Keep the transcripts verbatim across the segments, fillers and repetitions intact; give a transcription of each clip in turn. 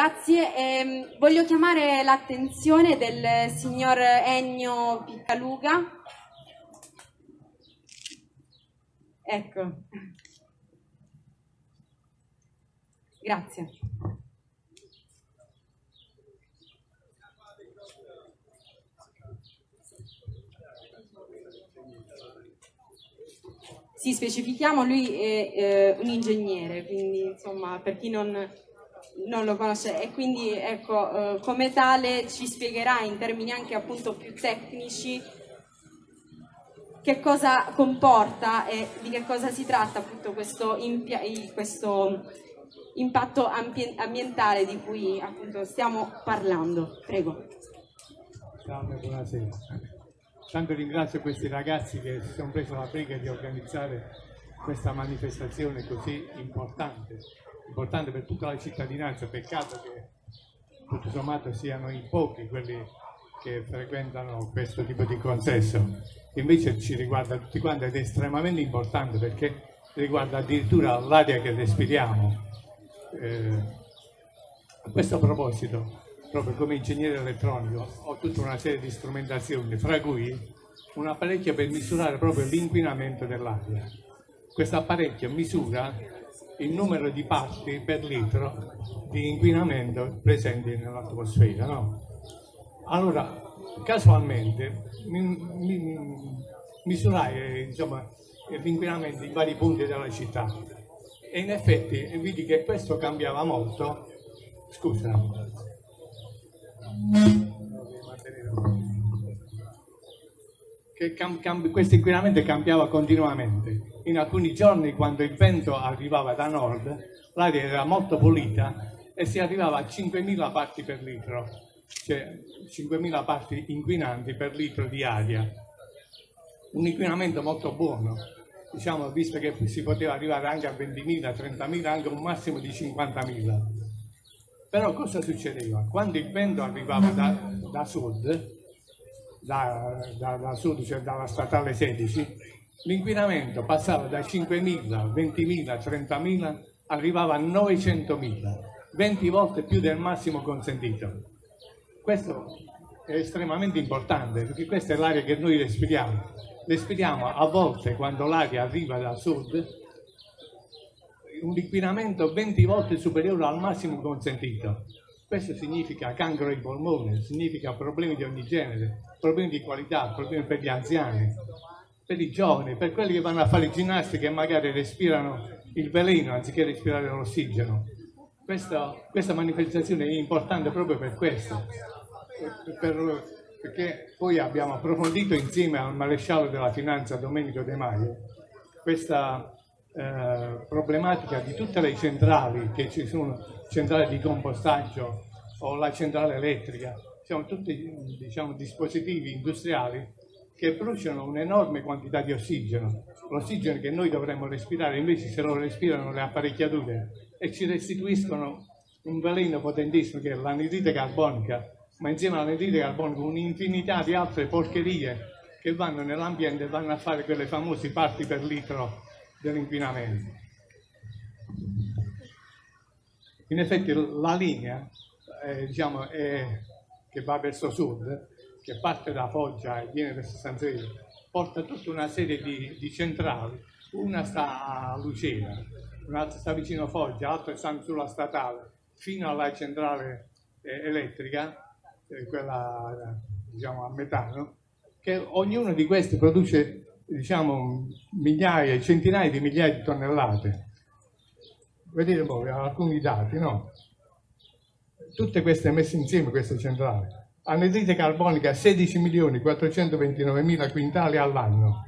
Grazie, eh, voglio chiamare l'attenzione del signor Ennio Piccaluga. Ecco, grazie. Sì, specifichiamo, lui è eh, un ingegnere, quindi insomma per chi non, non lo conosce, e quindi ecco, eh, come tale ci spiegherà in termini anche appunto più tecnici che cosa comporta e di che cosa si tratta appunto questo, questo impatto ambientale di cui appunto stiamo parlando. Prego. Ciao, buonasera. Tanto ringrazio questi ragazzi che si sono presi la briga di organizzare questa manifestazione così importante, importante per tutta la cittadinanza. Peccato che tutto sommato siano in pochi quelli che frequentano questo tipo di consesso. Invece ci riguarda tutti quanti ed è estremamente importante perché riguarda addirittura l'aria che respiriamo. Eh, a questo proposito, proprio come ingegnere elettronico ho tutta una serie di strumentazioni, fra cui un apparecchio per misurare proprio l'inquinamento dell'aria. Questo apparecchio misura il numero di parti per litro di inquinamento presenti nell'atmosfera, no? Allora, casualmente mi, mi, misurai insomma, l'inquinamento in vari punti della città e in effetti vidi che questo cambiava molto. Scusa. Che questo inquinamento cambiava continuamente. In alcuni giorni, quando il vento arrivava da nord, l'aria era molto pulita e si arrivava a cinquemila parti per litro, cioè cinquemila parti inquinanti per litro di aria. Un inquinamento molto buono, diciamo, visto che si poteva arrivare anche a ventimila, trentamila, anche un massimo di cinquantamila. Però cosa succedeva? Quando il vento arrivava da, da sud, da, da, da sud, cioè dalla statale sedici, l'inquinamento passava da cinquemila, ventimila, trentamila, arrivava a novecentomila, venti volte più del massimo consentito. Questo è estremamente importante, perché questa è l'aria che noi respiriamo. Respiriamo a volte, quando l'aria arriva da sud, un inquinamento venti volte superiore al massimo consentito. Questo significa cancro ai polmoni, significa problemi di ogni genere, problemi di qualità, problemi per gli anziani, per i giovani, per quelli che vanno a fare ginnastica e magari respirano il veleno anziché respirare l'ossigeno. Questa, questa manifestazione è importante proprio per questo, per, perché poi abbiamo approfondito insieme al maresciallo della finanza Domenico De Maio questa Eh, problematica di tutte le centrali che ci sono, centrali di compostaggio o la centrale elettrica, sono tutti diciamo, dispositivi industriali che bruciano un'enorme quantità di ossigeno, l'ossigeno che noi dovremmo respirare invece se lo respirano le apparecchiature e ci restituiscono un veleno potentissimo che è l'anidride carbonica, ma insieme all'anidride carbonica un'infinità di altre porcherie che vanno nell'ambiente e vanno a fare quelle famose parti per litro dell'inquinamento. In effetti la linea eh, diciamo, è, che va verso sud, che parte da Foggia e viene verso San Severo, porta tutta una serie di, di centrali, una sta a Lucera, un'altra sta vicino a Foggia, l'altra sta sulla statale, fino alla centrale eh, elettrica, eh, quella diciamo, a metano, che ognuno di questi produce diciamo migliaia, centinaia di migliaia di tonnellate. Vedete voi alcuni dati, no? Tutte queste messe insieme, queste centrali. Anidride carbonica sedici milioni quattrocentoventinovemila quintali all'anno,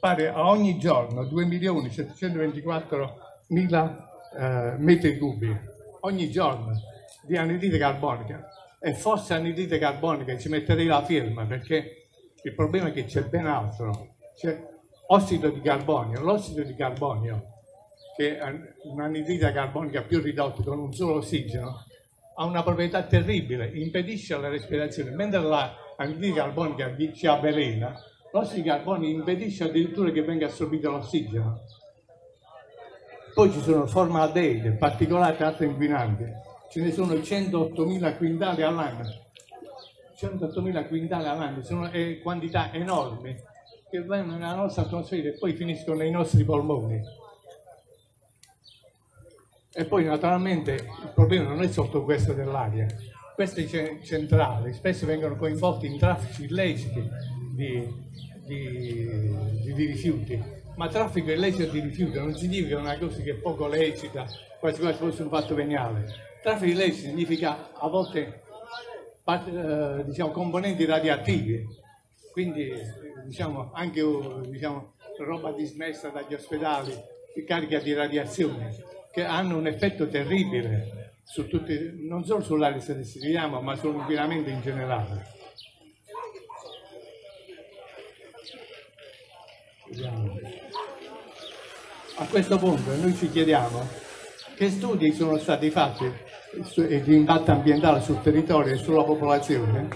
pari a ogni giorno due milioni settecentoventiquattromila eh, metri cubi, ogni giorno di anidride carbonica. E forse anidride carbonica ci metterei la firma, perché il problema è che c'è ben altro. C'è ossido di carbonio, l'ossido di carbonio, che è un'anidride carbonica più ridotta con un solo ossigeno, ha una proprietà terribile, impedisce la respirazione. Mentre l'anidride carbonica ci avvelena, l'ossido di carbonio impedisce addirittura che venga assorbito l'ossigeno. Poi ci sono formaldeide, particolati e altri inquinanti. ce ne sono centottomila quintali all'anno, centottomila quintali all'anno, sono eh, quantità enormi che vanno nella nostra atmosfera e poi finiscono nei nostri polmoni. E poi naturalmente il problema non è solo questo dell'aria, questo è centrale, spesso vengono coinvolti in traffici illeciti di, di, di, di rifiuti. Ma traffico illecito di rifiuti non significa una cosa che è poco lecita, quasi quasi fosse un fatto veniale. Traffico illecito significa a volte eh, diciamo, componenti radioattivi, quindi diciamo, anche diciamo, roba dismessa dagli ospedali, carica di radiazione, che hanno un effetto terribile, su tutti, non solo sull'aria che respiriamo, ma sull'inquinamento in generale. Vediamo. A questo punto noi ci chiediamo che studi sono stati fatti di impatto ambientale sul territorio e sulla popolazione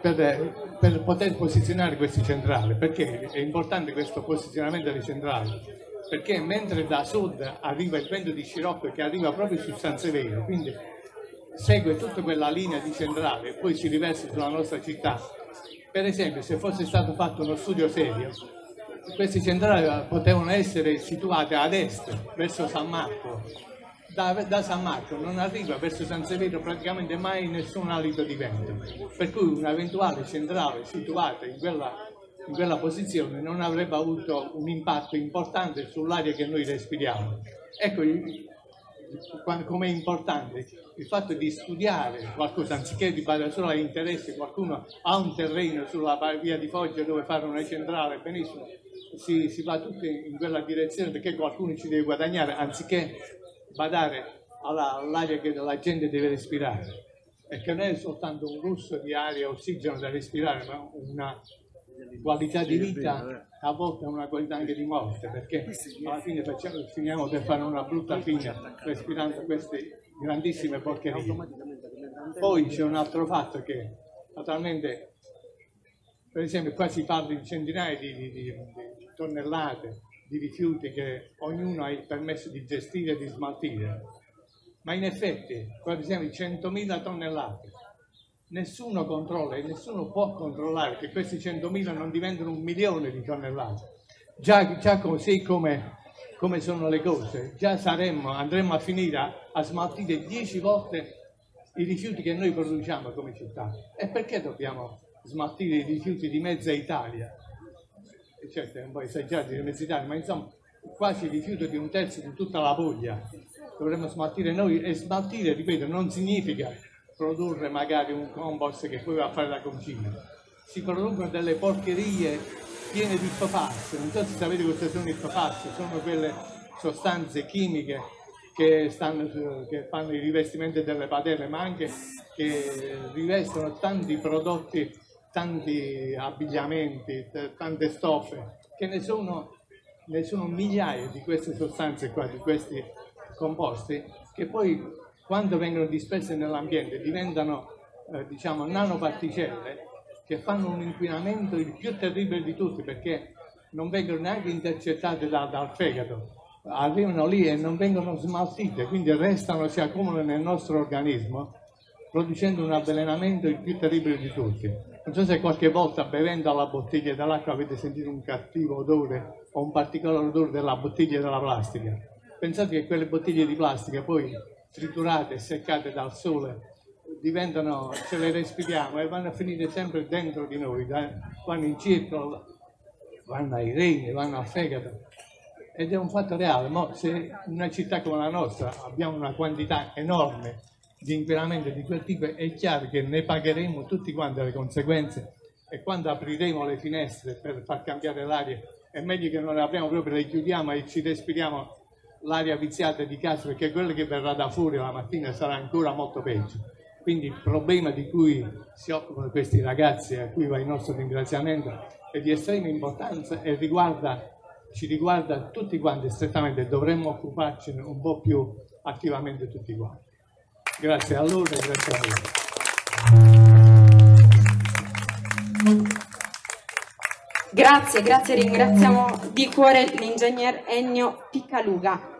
per, per poter posizionare questi centrali, perché è importante questo posizionamento delle centrali, perché mentre da sud arriva il vento di Scirocco che arriva proprio su San Severo, quindi segue tutta quella linea di centrale e poi si riversa sulla nostra città. Per esempio, se fosse stato fatto uno studio serio, questi centrali potevano essere situate ad est, verso San Marco. Da, da San Marco non arriva verso San Severo praticamente mai nessun alito di vento, per cui un'eventuale centrale situata in quella, in quella posizione non avrebbe avuto un impatto importante sull'aria che noi respiriamo. Ecco come è importante il fatto di studiare qualcosa, anziché di fare solo interesse, qualcuno ha un terreno sulla via di Foggia dove fare una centrale, benissimo. Si, si va tutti in quella direzione perché qualcuno ci deve guadagnare anziché badare all'aria che la gente deve respirare e che non è soltanto un flusso di aria e ossigeno da respirare, ma una qualità di vita, a volte una qualità anche di morte, perché alla fine facciamo, finiamo per fare una brutta fine respirando queste grandissime porcherie. Poi c'è un altro fatto che naturalmente, per esempio, qua si parla di centinaia di, di, di tonnellate di rifiuti che ognuno ha il permesso di gestire e di smaltire, ma in effetti, per esempio, centomila tonnellate, nessuno controlla e nessuno può controllare che questi centomila non diventano un milione di tonnellate. Già, già così come, come sono le cose, già saremmo, andremo a finire a, a smaltire dieci volte i rifiuti che noi produciamo come città. E perché dobbiamo smaltire i rifiuti di mezza Italia? Certo, è un po' esagerato di mezza Italia, ma insomma quasi il rifiuto di un terzo di tutta la Puglia dovremmo smaltire noi, e smaltire, ripeto, non significa produrre magari un compost che poi va a fare la concina. Si producono delle porcherie piene di P F A S, non so se sapete cosa sono i P F A S, sono quelle sostanze chimiche che, stanno, che fanno i rivestimenti delle padelle, ma anche che rivestono tanti prodotti, tanti abbigliamenti, tante stoffe, che ne sono, ne sono migliaia di queste sostanze qua, di questi composti, che poi quando vengono disperse nell'ambiente diventano eh, diciamo nanoparticelle che fanno un inquinamento il più terribile di tutti, perché non vengono neanche intercettate da, dal fegato, arrivano lì e non vengono smaltite, quindi restano, si accumulano nel nostro organismo producendo un avvelenamento il più terribile di tutti. Non so se qualche volta bevendo alla bottiglia dell'acqua avete sentito un cattivo odore o un particolare odore della bottiglia della plastica. Pensate che quelle bottiglie di plastica poi triturate e seccate dal sole diventano, ce le respiriamo e vanno a finire sempre dentro di noi, vanno in circolo, vanno ai reni, vanno al fegato. Ed è un fatto reale, ma se in una città come la nostra abbiamo una quantità enorme di inquinamento di quel tipo, è chiaro che ne pagheremo tutti quanti le conseguenze, e quando apriremo le finestre per far cambiare l'aria è meglio che non le apriamo proprio, le chiudiamo e ci respiriamo l'aria viziata di casa, perché quello che verrà da fuori la mattina sarà ancora molto peggio. Quindi il problema di cui si occupano questi ragazzi, a cui va il nostro ringraziamento, è di estrema importanza e riguarda, ci riguarda tutti quanti strettamente, dovremmo occuparcene un po' più attivamente tutti quanti. Grazie a loro e grazie a voi. Grazie, grazie, ringraziamo di cuore l'ingegner Ennio Piccaluga.